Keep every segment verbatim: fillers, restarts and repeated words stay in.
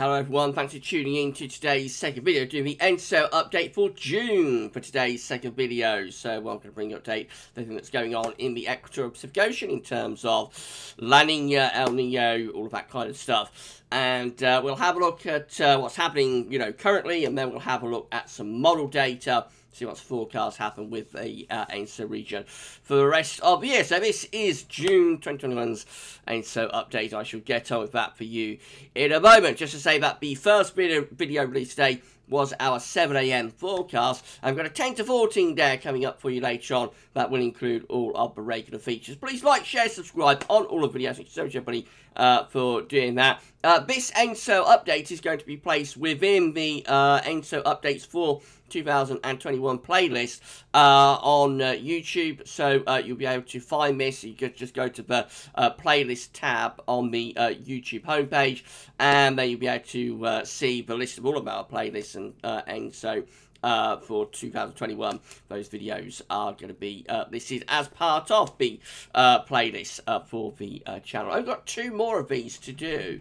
Hello everyone, thanks for tuning in to today's second video, doing the ENSO update for June for today's second video. So I'm going to bring you update everything that's going on in the equatorial Pacific Ocean in terms of La Nina, El Niño, all of that kind of stuff. And uh, we'll have a look at uh, what's happening, you know, currently, and then we'll have a look at some model data, see what's forecast happen with the uh, ENSO region for the rest of the year. So this is June twenty twenty-one's ENSO update. I shall get on with that for you in a moment. Just to say that the first video, video released today was our seven A M forecast. I've got a ten to fourteen there coming up for you later on. That will include all of the regular features. Please like, share, subscribe on all the videos. Thank you so much, everybody, uh, for doing that. Uh, this ENSO update is going to be placed within the uh, ENSO updates for two thousand twenty-one playlist uh, on uh, YouTube. So uh, you'll be able to find this. You could just go to the uh, playlist tab on the uh, YouTube homepage, and then you'll be able to uh, see the list of all of our playlists and uh, ENSO uh, for two thousand twenty-one. Those videos are going to be uh, listed as part of the uh, playlist uh, for the uh, channel. I've got two more of these to do.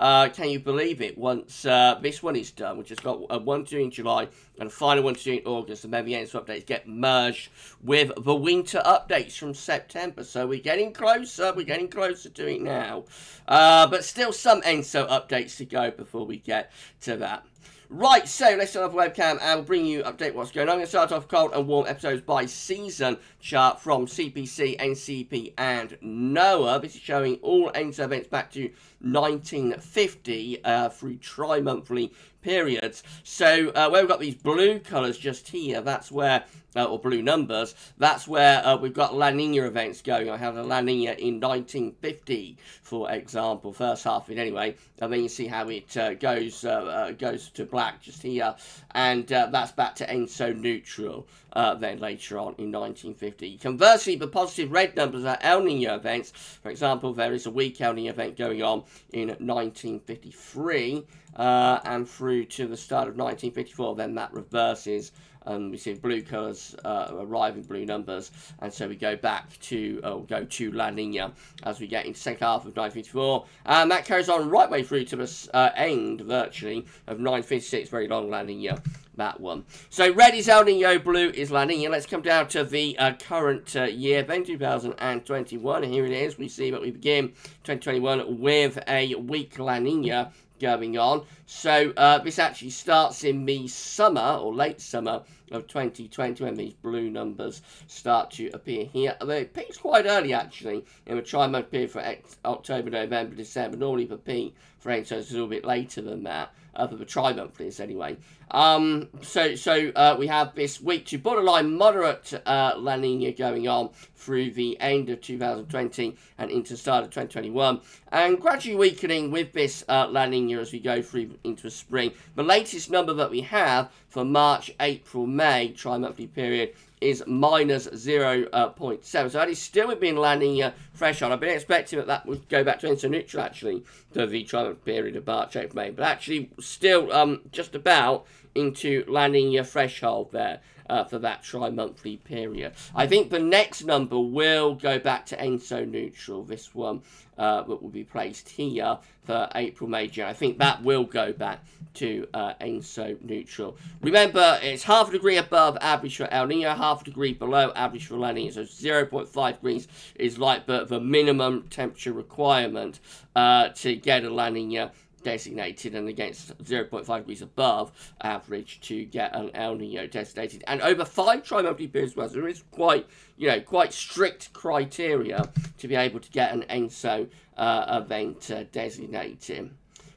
Uh, can you believe it? Once uh, this one is done, which has got uh, one to do in July and a final one to do in August, and then the ENSO updates get merged with the winter updates from September. So we're getting closer. We're getting closer to it now. Uh, but still some ENSO updates to go before we get to that. Right, so let's start off webcam and we'll bring you update what's going on. I'm going to start off cold and warm episodes by season chart from C P C, N C P and NOAA. This is showing all ENSO events back to nineteen fifty uh, through tri-monthly periods. So uh, where we've got these blue colours just here, that's where, uh, or blue numbers, that's where uh, we've got La Nina events going. I have a La Nina in nineteen fifty, for example, first half of it anyway. And then you see how it uh, goes uh, uh, goes to black just here, and uh, that's back to ENSO neutral uh, then later on in nineteen fifty. Conversely, the positive red numbers are El Nino events. For example, there is a weak El Nino event going on in nineteen fifty-three uh, and through to the start of nineteen fifty-four, then that reverses. Um, we see blue colours uh, arriving, blue numbers, and so we go back to uh, go to La Nina as we get into second half of nineteen fifty-four, and that goes on right way through to the uh, end virtually of nineteen fifty-six. Very long La Nina, that one. So red is El Nino, blue is La Nina. Let's come down to the uh, current uh, year, then two thousand twenty-one. Here it is. We see that we begin twenty twenty-one with a weak La Nina going on. So uh, this actually starts in the summer or late summer of twenty twenty when these blue numbers start to appear here. They peaked quite early actually in the tri-month period for October, November, December. Normally the peak for ENSO is a little bit later than that, uh, for the tri-monthlies anyway. Um, so so uh, we have this weak to borderline moderate uh, La Nina going on through the end of two thousand twenty and into the start of twenty twenty-one, and gradually weakening with this uh, La Nina as we go through into the spring. The latest number that we have for March, April, May tri-monthly period is minus zero point seven. So that is still within La Nina threshold. I've been expecting that that would go back to ENSO neutral actually to the tri-month period of March, April, May, but actually still um, just about into La Nina threshold there uh, for that tri-monthly period. I think the next number will go back to ENSO neutral. This one uh, that will be placed here for April, May, June. I think that will go back to uh, ENSO neutral. Remember, it's half a degree above average for El Nino, half a degree below average for La Nina. So zero point five degrees is like the, the minimum temperature requirement uh, to get a La Nina designated, and against zero point five degrees above average to get an El Nino designated, and over five tri-monthly periods as well. So there is quite, you know, quite strict criteria to be able to get an ENSO uh, event uh, designated.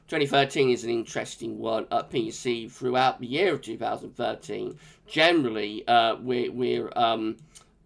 twenty thirteen is an interesting one. Up here you see throughout the year of two thousand thirteen, generally uh, we're, we're um,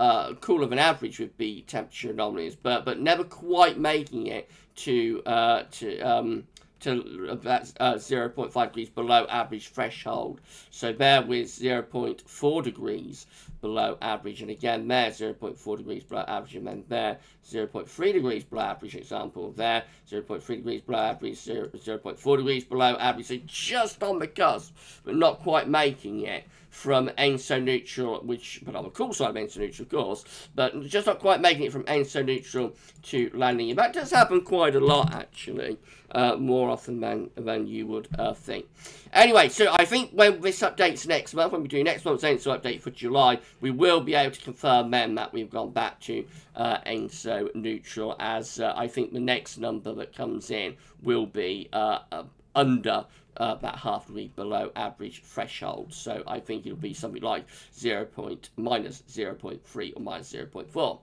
uh, cooler than average with the temperature anomalies, but but never quite making it to uh, to um, to about uh, zero point five degrees below average threshold. So there with zero point four degrees below average, and again there zero point four degrees below average, and then there zero point three degrees below average example, there zero point three degrees below average, zero point four degrees below average, so just on the cusp but not quite making it from ENSO neutral, which, but on the cool side of ENSO neutral of course, but just not quite making it from ENSO neutral to La Nina. That does happen quite a lot actually, uh, more often than, than you would uh, think. Anyway, so I think when this updates next month, when we do next month's ENSO update for July, we will be able to confirm then that we've gone back to uh, ENSO neutral, as uh, I think the next number that comes in will be uh, uh, under Uh, that half degree below average threshold, so I think it'll be something like zero point minus zero point three or minus zero point four.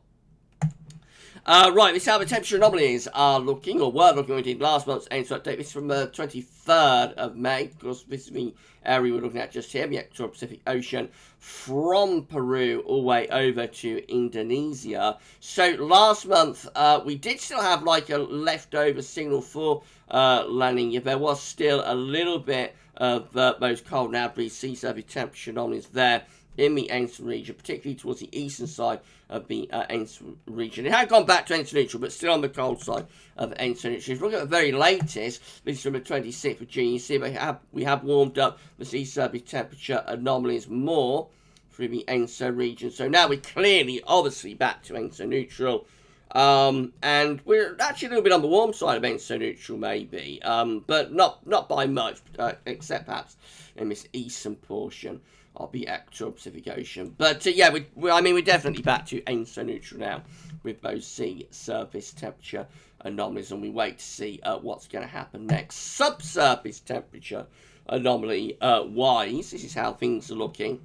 Uh, right, this is how the temperature anomalies are looking, or were looking. We did last month's ENSO update. This is from the twenty-third of May. Of course, this is the area we're looking at just here, the actual Pacific Ocean, from Peru all the way over to Indonesia. So last month, uh, we did still have like a leftover signal for uh, La Nina. There was still a little bit of uh, those cold and average sea surface temperature anomalies there in the ENSO region, particularly towards the eastern side of the uh, ENSO region. It had gone back to ENSO neutral, but still on the cold side of ENSO neutral. If you look at the very latest, this is from the twenty-sixth of June, you see we have, we have warmed up the sea surface temperature anomalies more through the ENSO region. So now we're clearly, obviously, back to ENSO neutral. Um, and we're actually a little bit on the warm side of ENSO neutral, maybe, um, but not, not by much, uh, except perhaps in this eastern portion of the actual Pacific Ocean. But uh, yeah, we, we, I mean, we're definitely back to ENSO neutral now with those sea surface temperature anomalies, and we wait to see uh, what's going to happen next. Subsurface temperature anomaly uh, wise, this is how things are looking.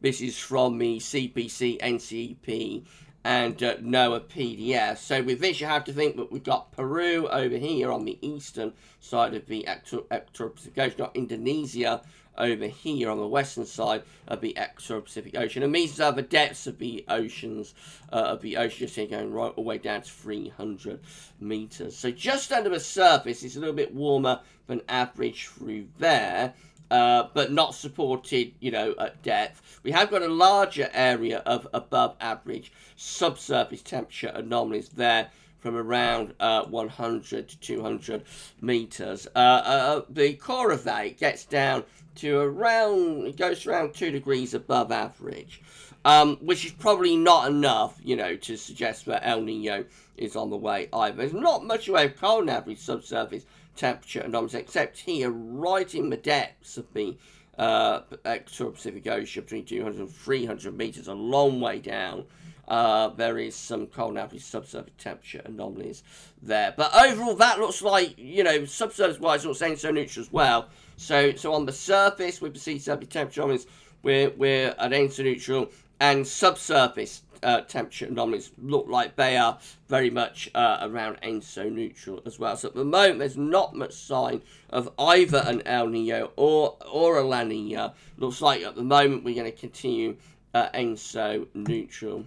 This is from the C P C, N C E P, and uh, NOAA P D F. So with this, you have to think that we've got Peru over here on the eastern side of the actual Pacific Ocean, got Indonesia over here on the western side of the actual Pacific Ocean, and these are the depths of the oceans, uh, of the ocean, just here going right all the way down to three hundred meters. So just under the surface, it's a little bit warmer than average through there. Uh, but not supported, you know, at depth. We have got a larger area of above average subsurface temperature anomalies there from around uh, one hundred to two hundred meters. Uh, uh, the core of that, it gets down to around, it goes around two degrees above average, um, which is probably not enough, you know, to suggest that El Nino is on the way either. There's not much away of cold and average subsurface temperature anomalies, except here, right in the depths of the uh, actual Pacific Ocean, between two hundred and three hundred meters, a long way down. Uh, there is some cold and average subsurface temperature anomalies there. But overall, that looks like, you know, subsurface-wise, it looks ENSO neutral as well. So, so on the surface, with the sea surface temperature anomalies, we're, we're at ENSO neutral, and subsurface Uh, temperature anomalies look like they are very much uh, around ENSO neutral as well. So at the moment, there's not much sign of either an El Nino or or a La Nina. Looks like at the moment we're going to continue uh, ENSO neutral.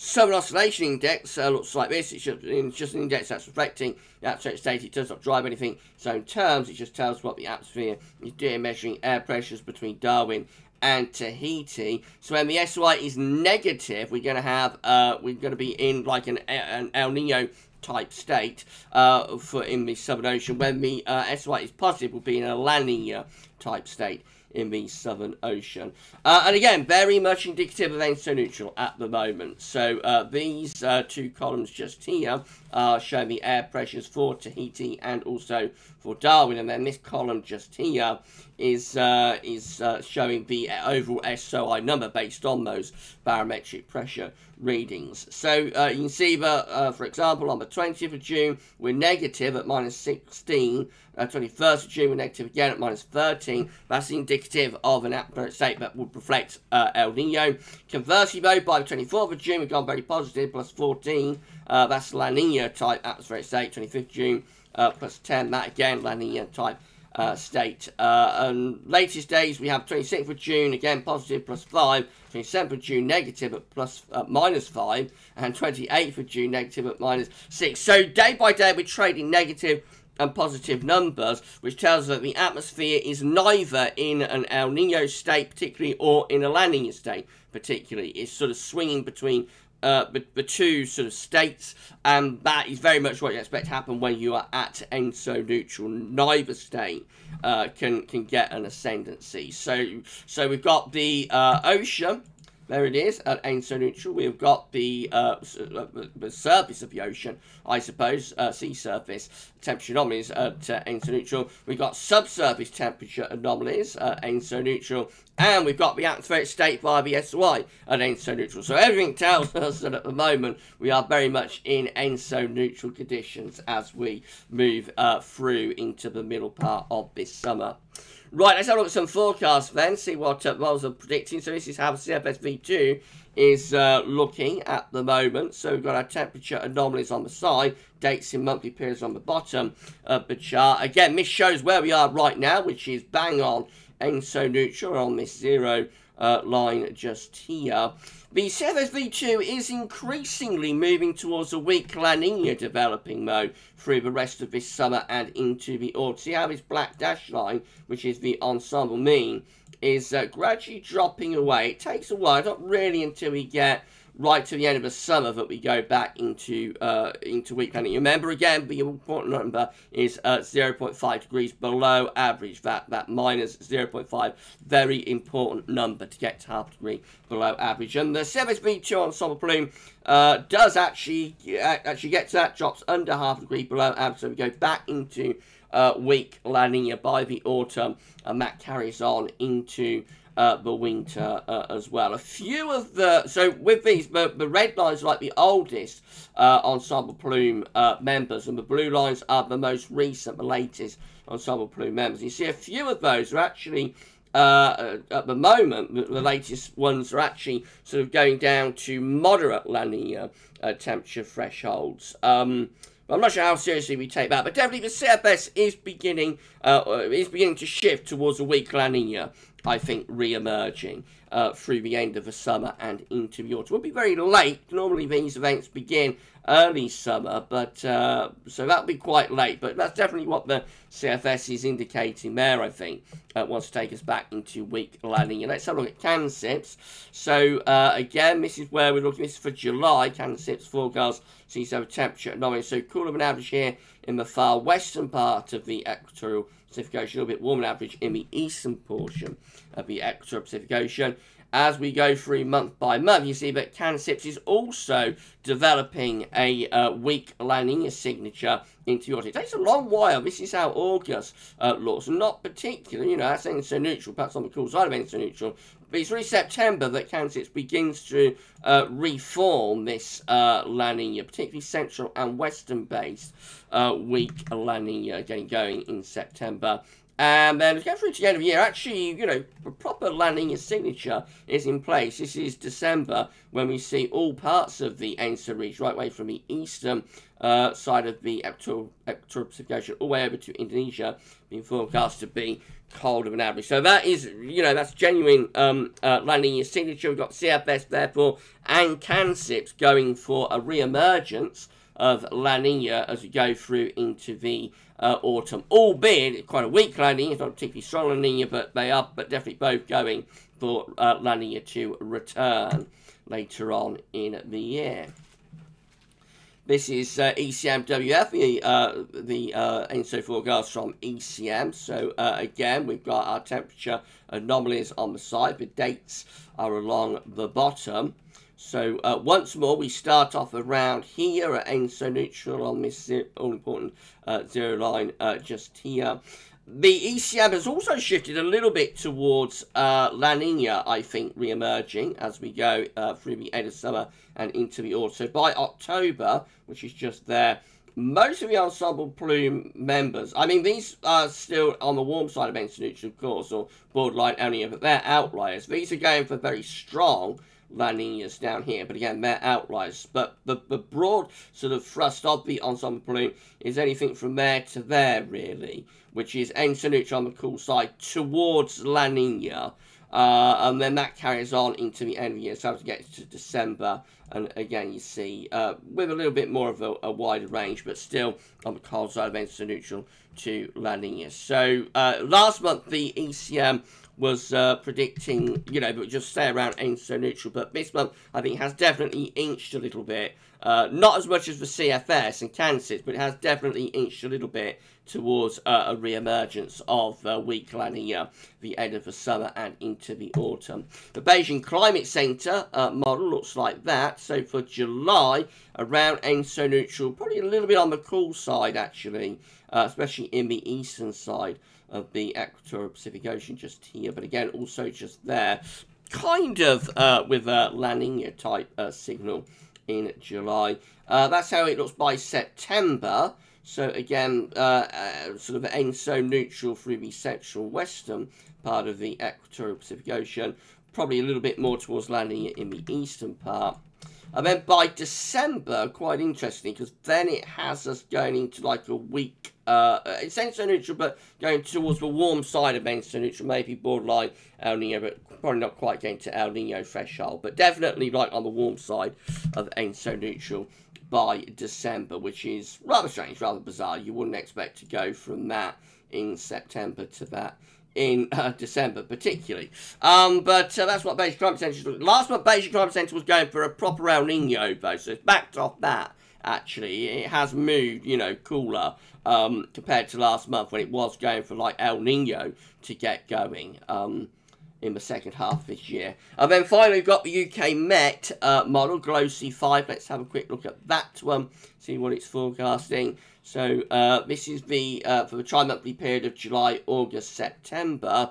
Southern Oscillation Index uh, looks like this. It's just, it's just an index that's reflecting the atmospheric state. It does not drive anything. Its own terms, it just tells what the atmosphere is doing, measuring air pressures between Darwin and Tahiti. So when the S O I is negative, we're going to have, uh, we're going to be in like an, an El Nino type state uh, for in the Southern Ocean. When the uh, S O I is positive, we'll be in a La Nina type state in the Southern Ocean. Uh, and again, very much indicative of ENSO neutral at the moment. So uh, these uh, two columns just here uh, show the air pressures for Tahiti and also for Darwin. And then this column just here is uh, is uh, showing the overall S O I number based on those barometric pressure readings. So uh, you can see that, uh, for example, on the twentieth of June, we're negative at minus sixteen. Uh, twenty-first of June, we're negative again at minus thirteen. That's indicative of an atmospheric state that would reflect uh, El Nino. Conversely, though, by the twenty-fourth of June, we've gone very positive, plus fourteen. Uh, that's La Nina type atmospheric state. twenty-fifth of June, uh, plus ten. That again, La Nina type Uh, state. Uh, and latest days we have twenty-sixth of June, again positive, plus five, twenty-seventh of June negative at plus uh, minus five, and twenty-eighth of June negative at minus six. So day by day we're trading negative and positive numbers, which tells us that the atmosphere is neither in an El Nino state particularly or in a La Nina state particularly. It's sort of swinging between uh, the, the two sort of states, and that is very much what you expect to happen when you are at ENSO neutral. Neither state uh, can, can get an ascendancy. So, so we've got the uh, ocean. There it is, at ENSO neutral. We've got the, uh, the surface of the ocean, I suppose, uh, sea surface temperature anomalies at uh, ENSO neutral. We've got subsurface temperature anomalies at ENSO neutral. And we've got the atmospheric state via the S O I at ENSO neutral. So everything tells us that at the moment we are very much in ENSO neutral conditions as we move uh, through into the middle part of this summer. Right, let's have a look at some forecasts then, see what uh, models are predicting. So this is how C F S v two is uh, looking at the moment. So we've got our temperature anomalies on the side, dates in monthly periods on the bottom of the chart. Again, this shows where we are right now, which is bang on ENSO neutral on this zero uh, line just here. The C F S v two is increasingly moving towards a weak La Nina developing mode through the rest of this summer and into the autumn. See how this black dashed line, which is the ensemble mean, is uh, gradually dropping away. It takes a while, not really until we get right to the end of the summer that we go back into uh, into weak La Nina. Remember again, the important number is uh, zero point five degrees below average. That that minus zero point five, very important number to get to half a degree below average. And the C F S v two ensemble plume uh, does actually actually get to that, drops under half a degree below average, so we go back into uh, weak La Nina by the autumn, and that carries on into Uh, the winter uh, as well. A few of the, so with these, the, the red lines are like the oldest uh, ensemble plume uh, members, and the blue lines are the most recent, the latest ensemble plume members. You see a few of those are actually Uh, at the moment, the, the latest ones are actually sort of going down to moderate La Nina uh, temperature thresholds. Um, I'm not sure how seriously we take that, but definitely the C F S is beginning uh, is beginning to shift towards a weak La Nina, I think, re-emerging uh, through the end of the summer and into the autumn. It will be very late. Normally these events begin early summer, but uh, so that'll be quite late. But that's definitely what the C F S is indicating there, I think. Uh, wants to take us back into weak La Nina. Let's have a look at CanSips. So uh, again, this is where we're looking. This is for July. CanSips forecast sees over temperature anomalies. So cooler than average here in the far western part of the equatorial Pacific Ocean, a little bit warmer than average in the eastern portion of the equatorial Pacific Ocean. As we go through month by month, you see that CanSips is also developing a uh, weak La Nina signature into the autumn. It takes a long while. This is how August uh, looks. Not particularly, you know, that's ENSO neutral, perhaps on the cool side of ENSO neutral. But it's really September that CanSips begins to uh, reform this uh, La Nina, particularly central and western-based uh, weak La Nina getting going in September. And then let's go through to the end of the year. Actually, you know, the proper La Nina signature is in place. This is December when we see all parts of the ENSO region, right away from the eastern uh, side of the equatorial Pacific Ocean all the way over to Indonesia, being forecast to be colder than average. So that is, you know, that's genuine um, uh, La Nina signature. We've got C F S, therefore, and CanSips going for a re-emergence of La Nina as we go through into the uh, autumn, albeit quite a weak La Nina. It's not particularly strong La Nina, but they are, but definitely both going for uh, La Nina to return later on in the year. This is uh, E C M W F, the, uh, the uh, ENSO forecast from E C M. So, uh, again, we've got our temperature anomalies on the side. The dates are along the bottom. So, uh, once more, we start off around here at ENSO neutral on this all-important uh, zero line uh, just here. The E C M has also shifted a little bit towards uh, La Nina, I think, re-emerging as we go uh, through the end of summer and into the autumn. So by October, which is just there, most of the ensemble plume members, I mean, these are still on the warm side of ENSO neutral, of course, or borderline La Nina, but they're outliers. These are going for very strong La Ninas down here, but again, they're outliers. But the, the broad sort of thrust of the ensemble plume is anything from there to there, really, which is ENSO neutral on the cool side towards La Nina. Uh, and then that carries on into the end of the year, so as it gets to December And again, you see, uh, with a little bit more of a, a wider range, but still on the cold side of ENSO neutral to La Nina. So uh, last month, the E C M was uh, predicting, you know, but just stay around ENSO neutral. But this month, I think, has definitely inched a little bit. Uh, not as much as the C F S and CanSips, but it has definitely inched a little bit towards uh, a re-emergence of uh, weak La Nina, the end of the summer and into the autumn. The Beijing Climate Centre uh, model looks like that. So for July, around ENSO neutral, probably a little bit on the cool side, actually, uh, especially in the eastern side of the equatorial Pacific Ocean, just here, but again, also just there, kind of uh, with a La Nina type uh, signal in July. Uh, that's how it looks by September. So again, uh, uh, sort of ENSO neutral through the central western part of the equatorial Pacific Ocean, probably a little bit more towards La Nina in the eastern part. And then by December, quite interesting, because then it has us going into like a weak, uh, it's ENSO neutral, but going towards the warm side of ENSO neutral, maybe borderline El Nino, but probably not quite getting to El Nino threshold, but definitely like on the warm side of ENSO neutral by December, which is rather strange, rather bizarre. You wouldn't expect to go from that in September to that in uh, December, particularly. Um, but uh, that's what Beijing Climate Centre was. Last month, Beijing Climate Centre was going for a proper El Nino, though, so it's backed off that, actually. It has moved, you know, cooler um, compared to last month when it was going for, like, El Nino to get going um, in the second half of this year. And then finally, we've got the U K Met uh, model, GloSea five. Let's have a quick look at that one, see what it's forecasting. So uh, this is the uh, for the tri-monthly period of July, August, September.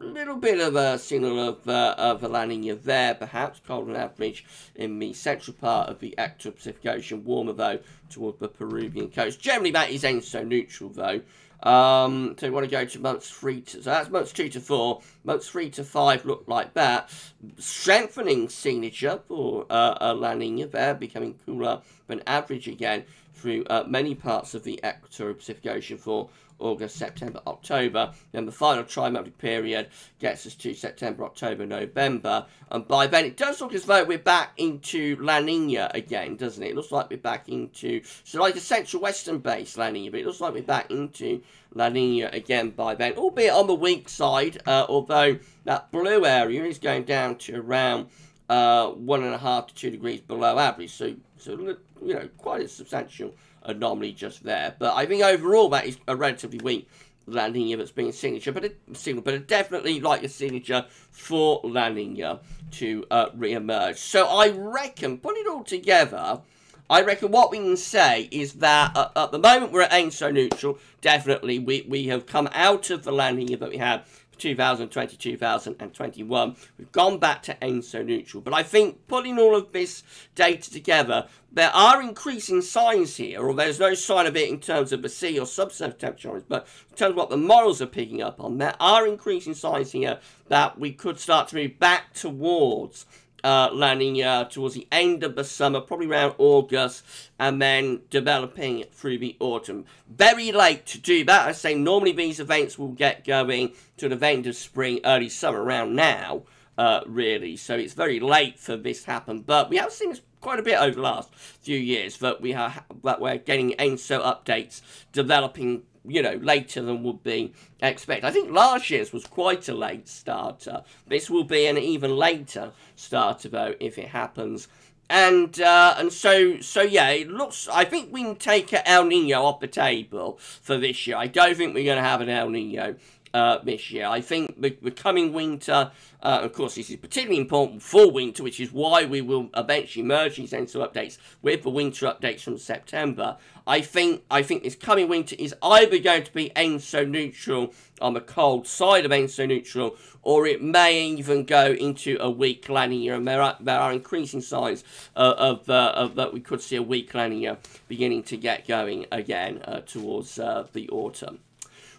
A little bit of a signal of, uh, of a La Nina there, perhaps. Cold on average in the central part of the equatorial Pacific Ocean. Warmer, though, toward the Peruvian coast. Generally, that is ENSO neutral, though. Um, so you want to go to months three to, so that's months two to four, months three to five look like that, strengthening signature for uh, a La Nina there, becoming cooler than average again through uh, many parts of the equatorial Pacific Ocean for August, September, October. Then the final trimonthly period gets us to September, October, November, and by then it does look as though we're back into La Nina again, doesn't it? It looks like we're back into, so like a central western base La Nina, but it looks like we're back into La Nina again by then, albeit on the weak side, uh, although that blue area is going down to around uh, one and a half to two degrees below average, so, so you know, quite a substantial anomaly just there. But I think overall that is a relatively weak La Nina that's been a signature, but a signal, but a definitely like a signature for La Nina to uh, re-emerge. So I reckon, put it all together, I reckon what we can say is that uh, at the moment we're at ENSO neutral. Definitely, we, we have come out of the La Nina that we had for two thousand twenty, two thousand twenty-one. We've gone back to ENSO neutral. But I think putting all of this data together, there are increasing signs here, or there's no sign of it in terms of the sea or subsurface temperature, but in terms of what the models are picking up on, there are increasing signs here that we could start to move back towards Uh, La Nina towards the end of the summer, probably around August, and then developing through the autumn. Very late to do that. I say normally these events will get going to the end of spring, early summer, around now, uh, really. So it's very late for this to happen, but we have seen this quite a bit over the last few years that we are that we're getting ENSO updates developing, you know, later than would be expected. I think last year's was quite a late starter. This will be an even later starter, though, if it happens. And uh, and so, so yeah, it looks, I think we can take an El Nino off the table for this year. I don't think we're going to have an El Nino uh, this year. I think the, the coming winter, uh, of course, this is particularly important for winter, which is why we will eventually merge these ENSO updates with the winter updates from September. I think I think this coming winter is either going to be ENSO neutral on the cold side of ENSO neutral, or it may even go into a weak La Nina, and there are, there are increasing signs uh, of, uh, of that we could see a weak La Nina beginning to get going again uh, towards uh, the autumn.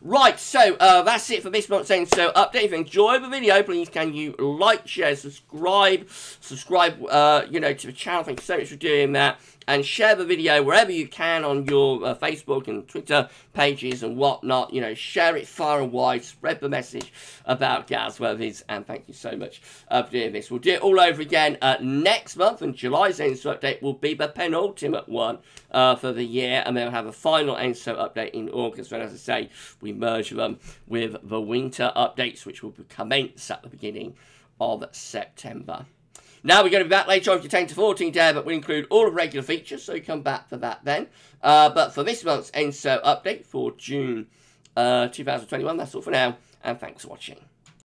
Right, so uh, that's it for this month's ENSO update. If you enjoyed the video, please can you like, share, subscribe, subscribe, uh, you know, to the channel. Thank you so much for doing that. and share the video wherever you can on your uh, Facebook and Twitter pages and whatnot. You know, share it far and wide, spread the message about GavsWeatherVids, and thank you so much uh, for doing this. We'll do it all over again uh, next month, and July's ENSO update will be the penultimate one uh, for the year, and then we'll have a final ENSO update in August, when, as I say, we merge them with the winter updates, which will commence at the beginning of September. Now, we're going to be back later on for ten to fourteen there, but we'll include all the regular features, so come back for that then. Uh, but for this month's ENSO update for June uh, two thousand twenty-one, that's all for now, and thanks for watching.